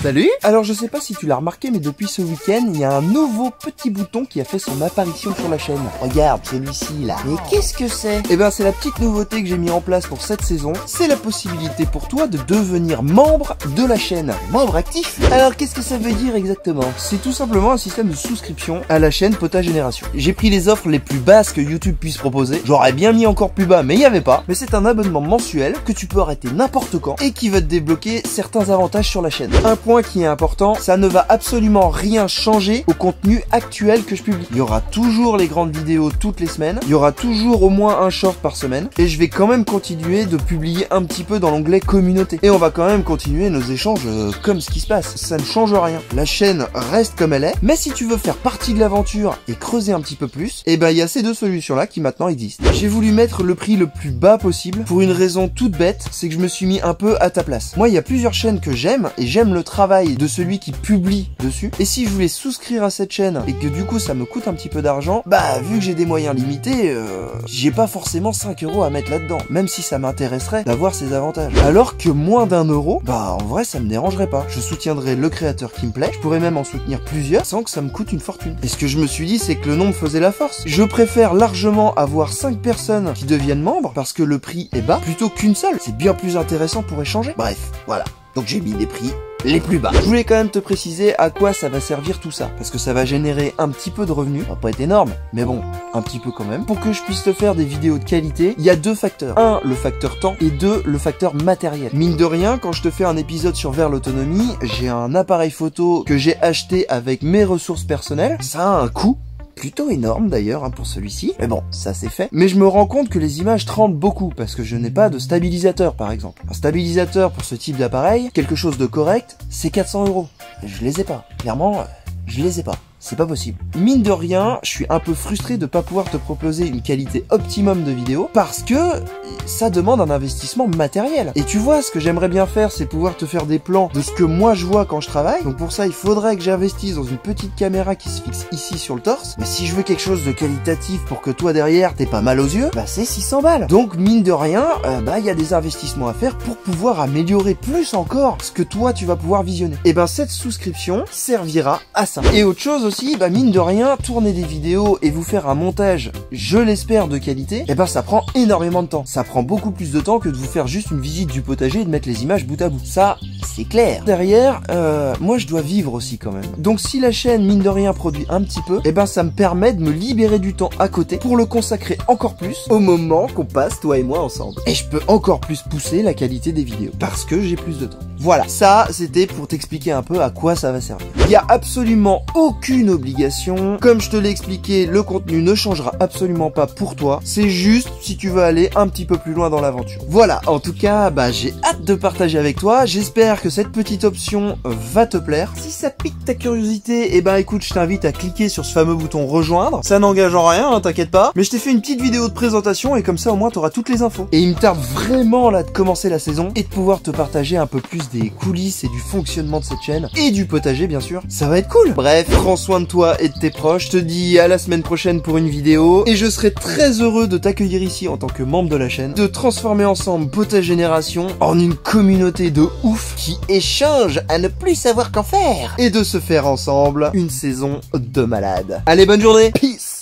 Salut! Alors je sais pas si tu l'as remarqué, mais depuis ce week-end, il y a un nouveau petit bouton qui a fait son apparition sur la chaîne. Regarde, celui-ci là. Mais qu'est-ce que c'est? Eh ben c'est la petite nouveauté que j'ai mis en place pour cette saison. C'est la possibilité pour toi de devenir membre de la chaîne. Membre actif? Alors qu'est-ce que ça veut dire exactement? C'est tout simplement un système de souscription à la chaîne Potagerneration. J'ai pris les offres les plus basses que YouTube puisse proposer. J'aurais bien mis encore plus bas, mais il n'y avait pas. Mais c'est un abonnement mensuel que tu peux arrêter n'importe quand et qui va te débloquer certains avantages sur la chaîne. Un point qui est important, ça ne va absolument rien changer au contenu actuel que je publie. Il y aura toujours les grandes vidéos toutes les semaines, il y aura toujours au moins un short par semaine, et je vais quand même continuer de publier un petit peu dans l'onglet communauté. Et on va quand même continuer nos échanges comme ce qui se passe, ça ne change rien. La chaîne reste comme elle est, mais si tu veux faire partie de l'aventure et creuser un petit peu plus, et ben il y a ces deux solutions là qui maintenant existent. J'ai voulu mettre le prix le plus bas possible pour une raison toute bête, c'est que je me suis mis un peu à ta place. Moi il y a plusieurs chaînes que j'aime, et j'aime le travail de celui qui publie dessus, et si je voulais souscrire à cette chaîne et que du coup ça me coûte un petit peu d'argent, bah vu que j'ai des moyens limités, j'ai pas forcément 5 € à mettre là-dedans, même si ça m'intéresserait d'avoir ces avantages. Alors que moins d'1 €, bah en vrai ça me dérangerait pas, je soutiendrais le créateur qui me plaît, je pourrais même en soutenir plusieurs sans que ça me coûte une fortune. Et ce que je me suis dit, c'est que le nombre faisait la force. Je préfère largement avoir 5 personnes qui deviennent membres parce que le prix est bas, plutôt qu'une seule, c'est bien plus intéressant pour échanger. Bref, voilà, donc j'ai mis des prix les plus bas. Je voulais quand même te préciser à quoi ça va servir tout ça, parce que ça va générer un petit peu de revenus, ça va pas être énorme, mais bon, un petit peu quand même. Pour que je puisse te faire des vidéos de qualité, il y a deux facteurs. Un, le facteur temps, et deux, le facteur matériel. Mine de rien, quand je te fais un épisode sur Vert l'Autonomie, j'ai un appareil photo que j'ai acheté avec mes ressources personnelles, ça a un coût, plutôt énorme d'ailleurs pour celui-ci, mais bon, ça c'est fait. Mais je me rends compte que les images tremblent beaucoup parce que je n'ai pas de stabilisateur par exemple. Un stabilisateur pour ce type d'appareil, quelque chose de correct, c'est 400 €. Je les ai pas. Clairement, je les ai pas. C'est pas possible. Mine de rien, je suis un peu frustré de pas pouvoir te proposer une qualité optimum de vidéo parce que ça demande un investissement matériel. Et tu vois, ce que j'aimerais bien faire, c'est pouvoir te faire des plans de ce que moi je vois quand je travaille. Donc pour ça, il faudrait que j'investisse dans une petite caméra qui se fixe ici sur le torse. Mais si je veux quelque chose de qualitatif pour que toi derrière t'aies pas mal aux yeux, bah c'est 600 balles. Donc mine de rien, bah il y a des investissements à faire pour pouvoir améliorer plus encore ce que toi tu vas pouvoir visionner. Et ben cette souscription servira à ça. Et autre chose aussi, bah mine de rien, tourner des vidéos et vous faire un montage, je l'espère, de qualité, et bah ça prend énormément de temps. Ça prend beaucoup plus de temps que de vous faire juste une visite du potager et de mettre les images bout à bout. Ça, c'est clair. Derrière, moi je dois vivre aussi quand même. Donc si la chaîne, mine de rien, produit un petit peu, et ben ça me permet de me libérer du temps à côté pour le consacrer encore plus au moment qu'on passe toi et moi ensemble. Et je peux encore plus pousser la qualité des vidéos parce que j'ai plus de temps. Voilà, ça c'était pour t'expliquer un peu à quoi ça va servir. Il n'y a absolument aucune obligation. Comme je te l'ai expliqué, le contenu ne changera absolument pas pour toi. C'est juste si tu veux aller un petit peu plus loin dans l'aventure. Voilà, en tout cas, bah j'ai hâte de partager avec toi. J'espère que cette petite option va te plaire. Si ça pique ta curiosité, eh ben écoute, je t'invite à cliquer sur ce fameux bouton rejoindre. Ça n'engage en rien, hein, t'inquiète pas. Mais je t'ai fait une petite vidéo de présentation et comme ça au moins t'auras toutes les infos. Et il me tarde vraiment là de commencer la saison et de pouvoir te partager un peu plus des coulisses et du fonctionnement de cette chaîne et du potager bien sûr, ça va être cool. Bref, prends soin de toi et de tes proches, je te dis à la semaine prochaine pour une vidéo et je serai très heureux de t'accueillir ici en tant que membre de la chaîne, de transformer ensemble Potagerneration en une communauté de ouf qui échange à ne plus savoir qu'en faire et de se faire ensemble une saison de malade. Allez, bonne journée, peace.